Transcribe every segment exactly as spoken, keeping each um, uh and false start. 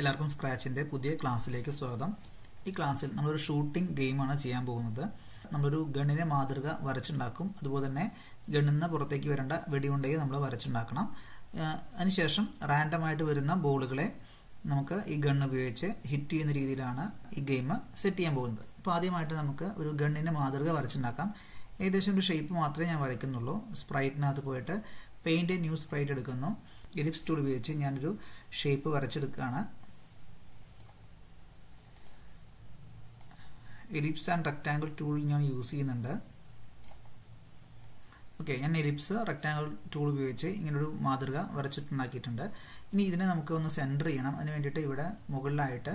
എല്ലാവർക്കും സ്ക്രാച്ചിന്റെ പുതിയ ക്ലാസ്സിലേക്ക് സ്വാഗതം. ഈ ക്ലാസ്സിൽ നമ്മൾ ഒരു ഷൂട്ടിംഗ് ഗെയിമാണ് ചെയ്യാൻ പോകുന്നത്. നമ്മളൊരു ഗണ്ണിനെ മാതൃക വരച്ചുണ്ടാക്കും. അതുപോലെ തന്നെ ഗണ്ണിന് പുറത്തേക്ക് വരേണ്ട വെടിയുണ്ടയെ നമ്മൾ വരച്ചുണ്ടാക്കണം. അതിനുശേഷം റാൻഡമായിട്ട് വരുന്ന ബോളുകളെ നമുക്ക് ഈ ഗണ്ണ് ഉപയോഗിച്ച് ഹിറ്റ് ചെയ്യുന്ന രീതിയിലാണ് ഈ ഗെയിം സെറ്റ് ചെയ്യാൻ പോകുന്നത്. അപ്പോൾ ആദ്യമായിട്ട് നമുക്ക് ഒരു ഗണ്ണിനെ മാതൃക വരച്ചുണ്ടാക്കാം. ഏകദേശം ഒരു ഷേപ്പ് മാത്രമേ ഞാൻ വരയ്ക്കുന്നുള്ളൂ. സ്പ്രൈറ്റിനകത്ത് പോയിട്ട് പെയിൻറ്റ് ന്യൂ സ്പ്രൈറ്റ് എടുക്കുന്നു. എലിപ്സ് ടൂൾ ഉപയോഗിച്ച് ഞാനൊരു ഷേപ്പ് വരച്ചെടുക്കുകയാണ്. എലിപ്സ് ആൻഡ് റെക്ടാങ്കിൾ ടൂൾ ഞാൻ യൂസ് ചെയ്യുന്നുണ്ട്. ഓക്കെ, ഞാൻ എലിപ്സ് റെക്ടാങ്കിൾ ടൂൾ ഉപയോഗിച്ച് ഇങ്ങനൊരു മാതൃക വരച്ചിട്ടുണ്ടാക്കിയിട്ടുണ്ട്. ഇനി ഇതിനെ നമുക്ക് ഒന്ന് സെൻറ്റർ ചെയ്യണം. അതിന് വേണ്ടിയിട്ട് ഇവിടെ മുകളിലായിട്ട്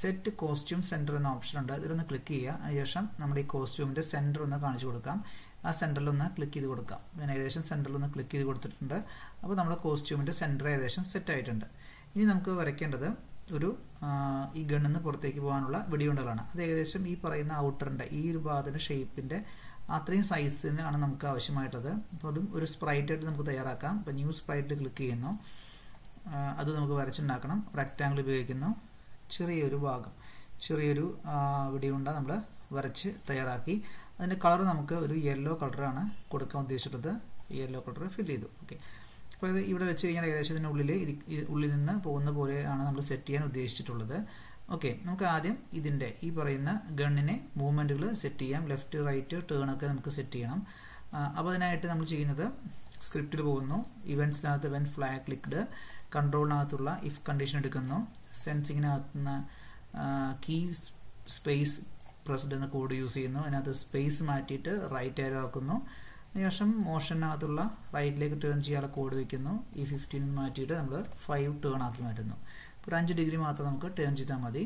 സെറ്റ് കോസ്റ്റ്യൂം സെൻറ്റർ എന്ന ഓപ്ഷൻ ഉണ്ട്. ഇതിലൊന്ന് ക്ലിക്ക് ചെയ്യുക. അതിനുശേഷം നമ്മുടെ ഈ കോസ്റ്റ്യൂമിൻ്റെ സെൻറ്റർ ഒന്ന് കാണിച്ചു കൊടുക്കാം. ആ സെൻറ്ററിലൊന്ന് ക്ലിക്ക് ചെയ്ത് കൊടുക്കാം. ഞാൻ ഏകദേശം സെൻറ്ററിലൊന്ന് ക്ലിക്ക് ചെയ്ത് കൊടുത്തിട്ടുണ്ട്. അപ്പോൾ നമ്മുടെ കോസ്റ്റ്യൂമിൻ്റെ സെൻറ്റർ ഏകദേശം സെറ്റ് ആയിട്ടുണ്ട്. ഇനി നമുക്ക് വരയ്ക്കേണ്ടത് ഒരു ഈ ഗണ്ണിന് പുറത്തേക്ക് പോകാനുള്ള വെടിയുണ്ടകളാണ്. അത് ഏകദേശം ഈ പറയുന്ന ഔട്ടറിൻ്റെ ഈ ഒരു ഭാഗത്തിൻ്റെ ഷേപ്പിൻ്റെ അത്രയും സൈസിനാണ് നമുക്ക് ആവശ്യമായിട്ടത്. അപ്പോൾ അതും ഒരു സ്പ്രൈറ്റായിട്ട് നമുക്ക് തയ്യാറാക്കാം. ഇപ്പോൾ ന്യൂ സ്പ്രൈറ്റ് ക്ലിക്ക് ചെയ്യുന്നു. അത് നമുക്ക് വരച്ചുണ്ടാക്കണം. റെക്റ്റാങ്കിൾ ഉപയോഗിക്കുന്നു. ചെറിയൊരു ഭാഗം, ചെറിയൊരു വെടിയുണ്ട നമ്മൾ വരച്ച് തയ്യാറാക്കി. അതിൻ്റെ കളർ നമുക്ക് ഒരു യെല്ലോ കളറാണ് കൊടുക്കാൻ ഉദ്ദേശിച്ചിട്ടത്. യെല്ലോ കളർ ഫിൽ ചെയ്തു. ഓക്കെ, അപ്പോൾ ഇത് ഇവിടെ വെച്ച് കഴിഞ്ഞാൽ ഏകദേശം ഇതിൻ്റെ ഉള്ളിൽ ഉള്ളിൽ നിന്ന് പോകുന്ന പോലെയാണ് നമ്മൾ സെറ്റ് ചെയ്യാൻ ഉദ്ദേശിച്ചിട്ടുള്ളത്. ഓക്കെ, നമുക്ക് ആദ്യം ഇതിൻ്റെ ഈ പറയുന്ന ഗണ്ണിനെ മൂവ്മെൻറ്റുകൾ സെറ്റ് ചെയ്യാം. ലെഫ്റ്റ്, റൈറ്റ്, ടേണൊക്കെ നമുക്ക് സെറ്റ് ചെയ്യണം. അപ്പോൾ അതിനായിട്ട് നമ്മൾ ചെയ്യുന്നത് സ്ക്രിപ്റ്റിൽ പോകുന്നു. ഇവൻറ്റ്സിനകത്ത് വെൻ ഫ്ലാഗ് ക്ലിക്ക്ഡ്, കൺട്രോളിനകത്തുള്ള ഇഫ് കണ്ടീഷൻ എടുക്കുന്നു. സെൻസിങ്ങിനകത്തുനിന്ന് കീ സ്പേസ് പ്രസ്ഡ് എന്ന കോഡ് യൂസ് ചെയ്യുന്നു. അതിനകത്ത് സ്പേസ് മാറ്റിയിട്ട് റൈറ്റ് ആരോ ആക്കുന്നു. അതിനുശേഷം മോഷനകത്തുള്ള റൈറ്റിലേക്ക് ടേൺ ചെയ്യാനുള്ള കോഡ് വയ്ക്കുന്നു. ഈ ഫിഫ്റ്റീൻ മാറ്റിയിട്ട് നമ്മൾ ഫൈവ് ടേൺ ആക്കി മാറ്റുന്നു. ഒരു അഞ്ച് ഡിഗ്രി മാത്രം നമുക്ക് ടേൺ ചെയ്താൽ മതി.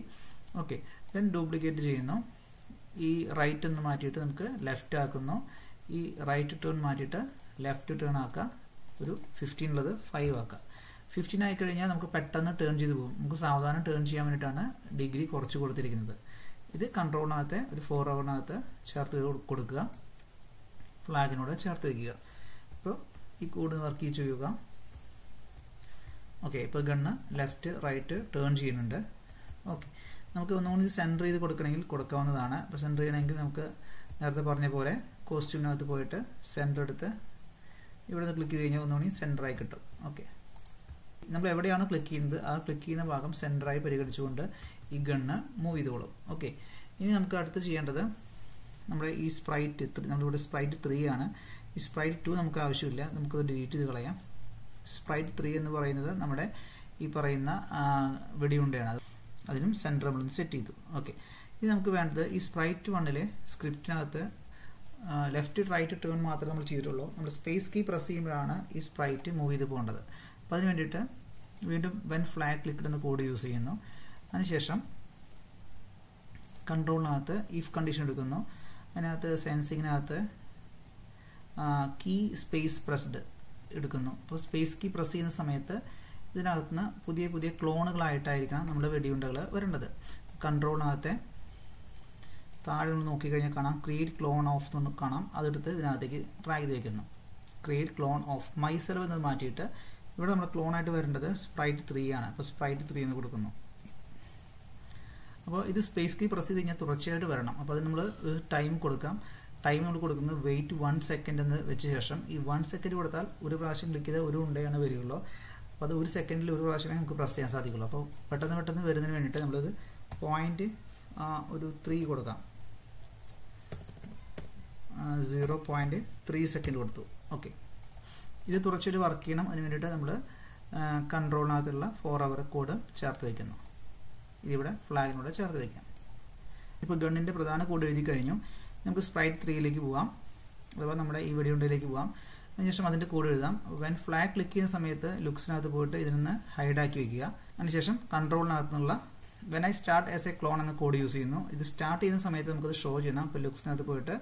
ഓക്കെ, ദെൻ ഡ്യൂപ്ലിക്കേറ്റ് ചെയ്യുന്നു. ഈ റൈറ്റ് എന്ന് മാറ്റിയിട്ട് നമുക്ക് ലെഫ്റ്റ് ആക്കുന്നു. ഈ റൈറ്റ് ടേൺ മാറ്റിയിട്ട് ലെഫ്റ്റ് ടേൺ ആക്കുക. ഒരു ഫിഫ്റ്റീനുള്ളത് ഫൈവ് ആക്കുക. ഫിഫ്റ്റീൻ ആയി കഴിഞ്ഞാൽ നമുക്ക് പെട്ടെന്ന് ടേൺ ചെയ്ത് പോകും. നമുക്ക് സാവധാനം ടേൺ ചെയ്യാൻ വേണ്ടിയിട്ടാണ് ഡിഗ്രി കുറച്ച് കൊടുത്തിരിക്കുന്നത്. ഇത് കൺട്രോളിനകത്ത് ഒരു ഫോർ അവറിനകത്ത് ചേർത്ത് കൊടുക്കുക, ഫ്ലാഗിനോട് ചേർത്ത് വയ്ക്കുക. ഇപ്പോൾ ഈ കോഡ് വർക്ക് ചെയ്യുക. ഓക്കെ, ഇപ്പോൾ ഗണ്ണ് ലെഫ്റ്റ്, റൈറ്റ് ടേൺ ചെയ്യുന്നുണ്ട്. ഓക്കെ, നമുക്ക് ഒന്നുകൂടി സെൻറ്റർ ചെയ്ത് കൊടുക്കണമെങ്കിൽ കൊടുക്കാവുന്നതാണ്. ഇപ്പോൾ സെൻറ്റർ ചെയ്യണമെങ്കിൽ നമുക്ക് നേരത്തെ പറഞ്ഞ പോലെ കോസ്റ്റ്യൂമിനകത്ത് പോയിട്ട് സെൻറ്റർ എടുത്ത് ഇവിടെ നിന്ന് ക്ലിക്ക് ചെയ്ത് കഴിഞ്ഞാൽ ഒന്നുകൂടി സെൻറ്ററായി കിട്ടും. ഓക്കെ, നമ്മൾ എവിടെയാണ് ക്ലിക്ക് ചെയ്യുന്നത് ആ ക്ലിക്ക് ചെയ്യുന്ന ഭാഗം സെൻറ്ററായി പരിഗണിച്ചുകൊണ്ട് ഈ ഗണ്ണ് മൂവ് ചെയ്തോളും. ഓക്കെ, ഇനി നമുക്ക് അടുത്ത് ചെയ്യേണ്ടത് നമ്മുടെ ഈ സ്പ്രൈറ്റ് നമ്മളിവിടെ സ്പ്രൈറ്റ് ത്രീ ആണ്. ഈ സ്പ്രൈറ്റ് ടു നമുക്ക് ആവശ്യമില്ല, നമുക്കത് ഡിലീറ്റ് ചെയ്ത് കളയാം. സ്പ്രൈറ്റ് ത്രീ എന്ന് പറയുന്നത് നമ്മുടെ ഈ പറയുന്ന വെടിയുണ്ടയാണ്. അതിനും സെൻറ്റർ നമ്മൾ സെറ്റ് ചെയ്തു. ഓക്കെ, ഇനി നമുക്ക് വേണ്ടത് ഈ സ്പ്രൈറ്റ് വണ്ണിലെ സ്ക്രിപ്റ്റിനകത്ത് ലെഫ്റ്റ്, റൈറ്റ് ടേൺ മാത്രമേ നമ്മൾ ചെയ്തിട്ടുള്ളൂ. നമ്മൾ സ്പേസ് കീ പ്രസ് ചെയ്യുമ്പോഴാണ് ഈ സ്പ്രൈറ്റ് മൂവ് ചെയ്ത് പോകേണ്ടത്. അപ്പോൾ അതിന് വേണ്ടിയിട്ട് വീണ്ടും വെൻ ഫ്ലാഗ് ക്ലിക്ക്ഡ് എന്ന കോഡ് യൂസ് ചെയ്യുന്നു. അതിനുശേഷം കൺട്രോളിനകത്ത് ഇഫ് കണ്ടീഷൻ എടുക്കുന്നു. അതിനകത്ത് സെൻസിങ്ങിനകത്ത് കീ സ്പേസ് പ്രസ്ഡ് എടുക്കുന്നു. അപ്പോൾ സ്പേസ് കീ പ്രസ് ചെയ്യുന്ന സമയത്ത് ഇതിനകത്തുനിന്ന് പുതിയ പുതിയ ക്ലോണുകളായിട്ടായിരിക്കണം നമ്മുടെ വെടിയുണ്ടകൾ വരേണ്ടത്. കൺട്രോളിനകത്തെ താഴെ നമ്മൾ നോക്കിക്കഴിഞ്ഞാൽ കാണാം ക്രിയേറ്റ് ക്ലോൺ ഓഫ് എന്ന് കാണാം. അതെടുത്ത് ഇതിനകത്തേക്ക് ട്രാക്ക് ചെയ്ത് വയ്ക്കുന്നു. ക്രിയേറ്റ് ക്ലോൺ ഓഫ് മൈസെൽഫ് എന്ന് മാറ്റിയിട്ട് ഇവിടെ നമ്മൾ ക്ലോണായിട്ട് വരേണ്ടത് സ്പ്രൈറ്റ് ത്രീ ആണ്. അപ്പോൾ സ്പ്രൈറ്റ് ത്രീ എന്ന് കൊടുക്കുന്നു. അപ്പോൾ ഇത് സ്പേസ് കീ പ്രസ് ചെയ്ത് കഴിഞ്ഞാൽ തുടർച്ചയായിട്ട് വരണം. അപ്പോൾ അത് നമ്മൾ ടൈം കൊടുക്കാം. ടൈം നമ്മൾ കൊടുക്കുന്നത് വെയിറ്റ് വൺ സെക്കൻഡ് എന്ന് വെച്ച ശേഷം ഈ വൺ സെക്കൻഡ് കൊടുത്താൽ ഒരു പ്രാവശ്യം ക്ലിക്ക് ചെയ്താൽ ഒരു ഉണ്ടയാണ് വരികയുള്ളൂ. അപ്പോൾ അത് ഒരു സെക്കൻഡിൽ ഒരു പ്രാവശ്യമേ നമുക്ക് പ്രസ് ചെയ്യാൻ സാധിക്കുള്ളൂ. അപ്പോൾ പെട്ടെന്ന് പെട്ടെന്ന് വരുന്നതിന് വേണ്ടിയിട്ട് നമ്മളത് പോയിൻറ്റ് ഒരു ത്രീ കൊടുക്കാം. സീറോ പോയിൻറ്റ് ത്രീ സെക്കൻഡ് കൊടുത്തു. ഓക്കെ, ഇത് തുടർച്ചയായിട്ട് വർക്ക് ചെയ്യണം. അതിന് വേണ്ടിയിട്ട് നമ്മൾ കൺട്രോളിനകത്തുള്ള ഫോർ അവർ കോഡ് ചേർത്ത് വയ്ക്കുന്നു. ഇതിവിടെ ഫ്ലാഗിനോട് ചേർത്ത് വയ്ക്കാം. ഇപ്പോൾ ഗണ്ണിൻ്റെ പ്രധാന കോഡ് എഴുതി കഴിഞ്ഞു. നമുക്ക് സ്പ്രൈറ്റ് ത്രീയിലേക്ക് പോകാം, അഥവാ നമ്മുടെ ഈ വെടിയുണ്ടയിലേക്ക് പോകാം. അതിനുശേഷം അതിൻ്റെ കോഡ് എഴുതാം. വെൻ ഫ്ലാഗ് ക്ലിക്ക് ചെയ്യുന്ന സമയത്ത് ലുക്സിനകത്ത് പോയിട്ട് ഇതിൽ നിന്ന് ഹൈഡാക്കി വയ്ക്കുക. അതിനുശേഷം കൺട്രോളിനകത്തുനിന്നുള്ള when I start as a clone എന്ന കോഡ് യൂസ് ചെയ്യുന്നു. ഇത് സ്റ്റാർട്ട് ചെയ്യുന്ന സമയത്ത് നമുക്കത് ഷോ ചെയ്യണം. അപ്പോൾ ലുക്സിനകത്ത് പോയിട്ട്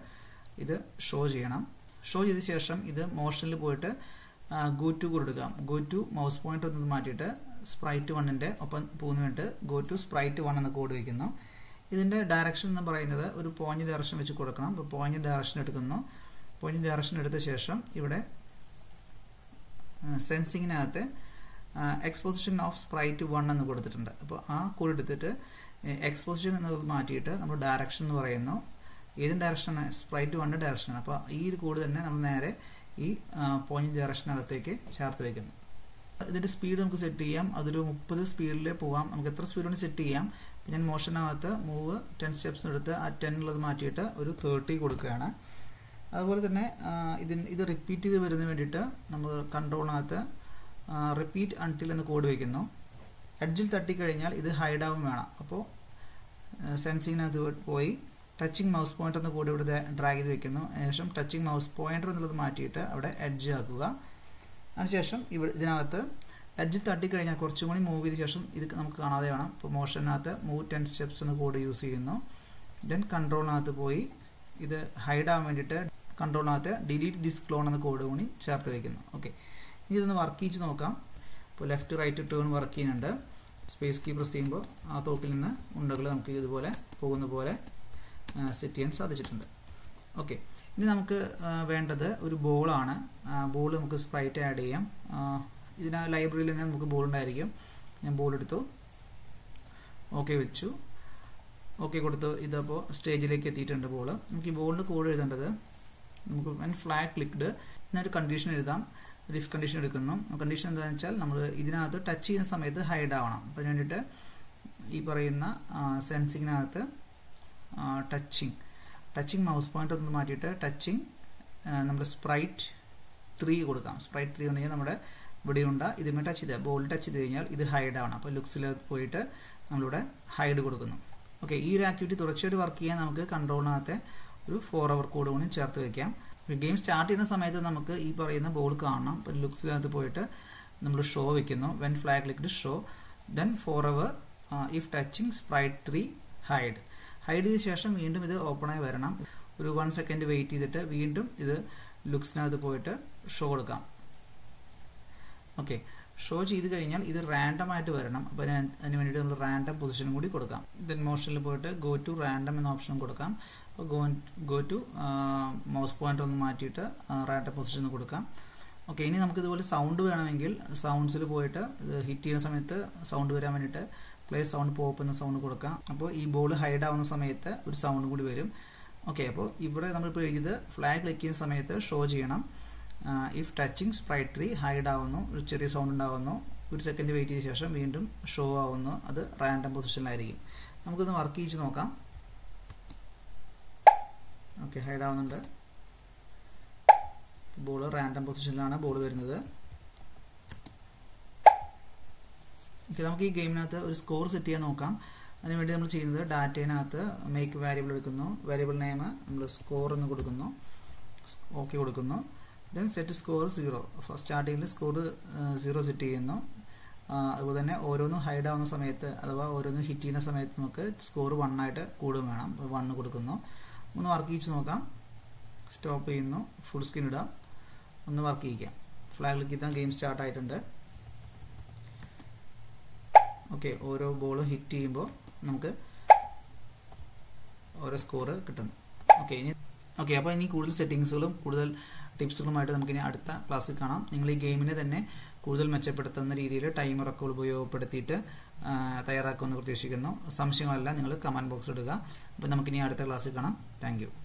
ഇത് ഷോ ചെയ്യണം. ഷോ ചെയ്ത ശേഷം ഇത് മോഷനിൽ പോയിട്ട് ഗോ ടു കൊടുക്കാം. ഗോ ടു മൗസ് പോയിൻ്റർ ഒന്ന് മാറ്റിയിട്ട് സ്പ്രൈറ്റ് വണ്ണിൻ്റെ ഒപ്പം പോകുന്ന വേണ്ടിയിട്ട് ഗോ ടു സ്പ്രൈറ്റ് വൺ എന്ന കോഡ് വയ്ക്കുന്നു. ഇതിൻ്റെ ഡയറക്ഷൻ എന്ന് പറയുന്നത് ഒരു പോയിൻ്റ് ഡയറക്ഷൻ വെച്ച് കൊടുക്കണം. അപ്പോൾ പോയിൻ്റ് ഡയറക്ഷൻ എടുക്കുന്നു. പോയിൻ്റ് ഡയറക്ഷൻ എടുത്ത ശേഷം ഇവിടെ സെൻസിങ്ങിനകത്ത് Uh, exposition of sprite to one and the exposition and direction either direction sprite to one direction. Appa either code and then e point direction of the chart. That is speed on set T M, other speed le poam, speed on set T M, pin motion move ten steps at ten Ladmatiata or thirty Kodakana. Other than either repeat the editor, number control. Uh, repeat until in the code again. Edge thirty കഴിഞ്ഞാൽ ഇത് hide ആവും വേണം അപ്പോൾ sensing അതുവരെ പോയി touching mouse pointer എന്ന code ഇവിടെ drag ചെയ്തു വെക്കുന്നു ശേഷം touching mouse pointer എന്നുള്ളത് മാറ്റിയിട്ട് അവിടെ edge ആക്കുക അതിനുശേഷം ഇവിടെ ഇതിനകത്ത് edge thirty കഴിഞ്ഞാൽ കുറച്ചും കൂടി move ചെയ്ത ശേഷം ഇത് നമുക്ക് കാണാതെ വേണം അപ്പോൾ motion നകത്ത് move ten steps എന്ന കോഡ് യൂസ് ചെയ്യുന്നു then control നകത്ത് പോയി ഇത് hide ആവാൻ വേണ്ടിയിട്ട് control നകത്ത് delete this clone എന്ന കോഡ് കൂടി ചേർത്ത് വെക്കുന്നു okay. This is the work each noka. Left right turn work in under space key pressing bo. Atokilina, Undagalam Ki the Bole, Pogon the Bole, Sitians are the Chitunda. Okay. Ninamka went to the Uri bowl on a bowl and sprite ad am. In a library and Muka bowl and diarium and bowled to. Okay with you. Okay, go to the Idabo stage like a theatre and a bowler. Muki bowl the code is under the and flag clicked. Then condition is done. If condition എടുക്കുന്നു condition എന്താണെന്നുവെച്ചാൽ നമ്മൾ ഇതിനകത്ത് touch ചെയ്യുന്ന സമയത്ത് hide ആവണം അപ്പോൾ അതിനേണ്ടി ഈ പറയുന്ന സെൻസിങ്ങിനകത്ത് ടച്ചിങ് ടച്ചിങ് മൗസ് പോയിന്റർ ഒന്ന് മാറ്റിയിട്ട് ടച്ചിങ് നമ്മുടെ സ്പ്രൈറ്റ് three കൊടുക്കാം സ്പ്രൈറ്റ് three എന്ന് പറഞ്ഞാൽ നമ്മുടെ ഇവിടെ ഉണ്ട് ഇതിമേ ടച്ച് ചെയ്താൽ ബോൾ ടച്ച് ചെയ്തു കഴിഞ്ഞാൽ ഇത് ഹൈഡ് ആവണം അപ്പോൾ ലുക്സിൽ പോയിട്ട് നമ്മൾ ഇവിടെ ഹൈഡ് കൊടുക്കുന്നു ഓക്കേ ഈ ഒരു ആക്ടിവിറ്റി തുടർച്ചയായിട്ട് വർക്ക് ചെയ്യാൻ നമുക്ക് കൺട്രോളിനകത്തെ ഒരു four hour കോഡ് കൂടി ചേർത്ത് വെക്കാം. If game start in a സമയത്ത് നമുക്ക് ഈ പറയുന്ന ബോൾ കാണണം അപ്പോൾ ലുക്സിനകത്ത് പോയിട്ട് നമ്മൾ ഷോ വെക്കുന്നു when flag clicked show then forever uh, if touching sprite three hide hide ചെയ്ത ശേഷം വീണ്ടും ഇത് ഓപ്പൺ ആയി വരണം ഒരു one second wait ചെയ്തിട്ട് വീണ്ടും ഇത് ലുക്സിനകത്ത് പോയിട്ട് ഷോ കൊടുക്കാം ഓക്കേ ഷോ ചെയ്തു കഴിഞ്ഞാൽ ഇത് റാൻഡം ആയിട്ട് വരണം അപ്പോൾ അതിനു വേണ്ടിയിട്ട് നമ്മൾ റാൻഡം പൊസിഷൻ കൂടി കൊടുക്കാം then motionൽ പോയിട്ട് go to random എന്ന ഓപ്ഷൻ കൊടുക്കാം അപ്പോൾ go go to mouse pointer ഒന്ന് മാറ്റിയിട്ട് റാൻഡം പൊസിഷൻ കൊടുക്കാം ഓക്കേ ഇനി നമുക്ക് ഇതുപോലെ സൗണ്ട് വേണമെങ്കിൽ സൗണ്ട്സിൽ പോയിട്ട് ഇത് ഹിറ്റ് ചെയ്യുന്ന സമയത്ത് സൗണ്ട് വരാൻ വേണ്ടിയിട്ട് പ്ലേ സൗണ്ട് പോപ്പ് എന്ന സൗണ്ട് കൊടുക്കാം അപ്പോൾ ഈ ബോൾ ഹൈഡ് ആവുന്ന സമയത്ത് ഒരു സൗണ്ട് കൂടി വരും ഓക്കേ അപ്പോൾ ഇവിടെ നമ്മൾ ഇപ്പോൾ ചെയ്തത് ഫ്ലാഗ് ക്ലിക്ക് ചെയ്യുന്ന സമയത്ത് ഷോ ചെയ്യണം. Uh, if touching sprite three hide avunu, cherry sound avunu, with second wait session, we endum show avunu, other random position area. I'm going to work each noka. Okay, hide on the bowler random position on a bowler another. Okay, game another score city and noka. And we will change the data another make variable variable name, score and the good guno. Okay, good guno. Then set score zero. First starting score uh, zero set ചെയ്യുന്നു അതുപോലെ തന്നെ ഓരോന്നും hide ആവുന്ന സമയത്ത് അഥവാ ഓരോന്നും hit ചെയ്യുന്ന സമയത്ത് നമുക്ക് സ്കോർ one ആയിട്ട് കൂടും വേണം one കൊടുക്കുന്നു ഒന്ന് വർക്ക് ചെയ്തു നോക്കാം സ്റ്റോപ്പ് ചെയ്യുന്നു ഫുൾ സ്ക്രീൻ ഇടാം ഒന്ന് വർക്ക് ചെയ്യാം ഫ്ലാഗ് ക്ലിക്ക് ചെയ്താൽ ഗെയിം സ്റ്റാർട്ട് ആയിട്ടുണ്ട് ഓക്കേ ഓരോ ബോൾ ഹിറ്റ് ചെയ്യുമ്പോൾ നമുക്ക് ഓരോ സ്കോർ കിട്ടുന്നു ഓക്കേ ഇനി ഓക്കേ അപ്പോൾ ഇനി കൂടുതൽ സെറ്റിംഗ്സുകളും കൂടുതൽ ടിപ്സുകളുമായിട്ട് നമുക്ക് ഇനി അടുത്ത ക്ലാസ്സിൽ കാണാം. നിങ്ങൾ ഈ ഗെയിമിനെ തന്നെ കൂടുതൽ മെച്ചപ്പെടുത്തുന്ന രീതിയിൽ ടൈമറൊക്കെ ഉപയോഗപ്പെടുത്തിയിട്ട് തയ്യാറാക്കുമെന്ന് പ്രതീക്ഷിക്കുന്നു. സംശയങ്ങളെല്ലാം നിങ്ങൾ കമന്റ് ബോക്സിൽ ഇടുക. അപ്പോൾ നമുക്കിനി അടുത്ത ക്ലാസ്സിൽ കാണാം. Thank U.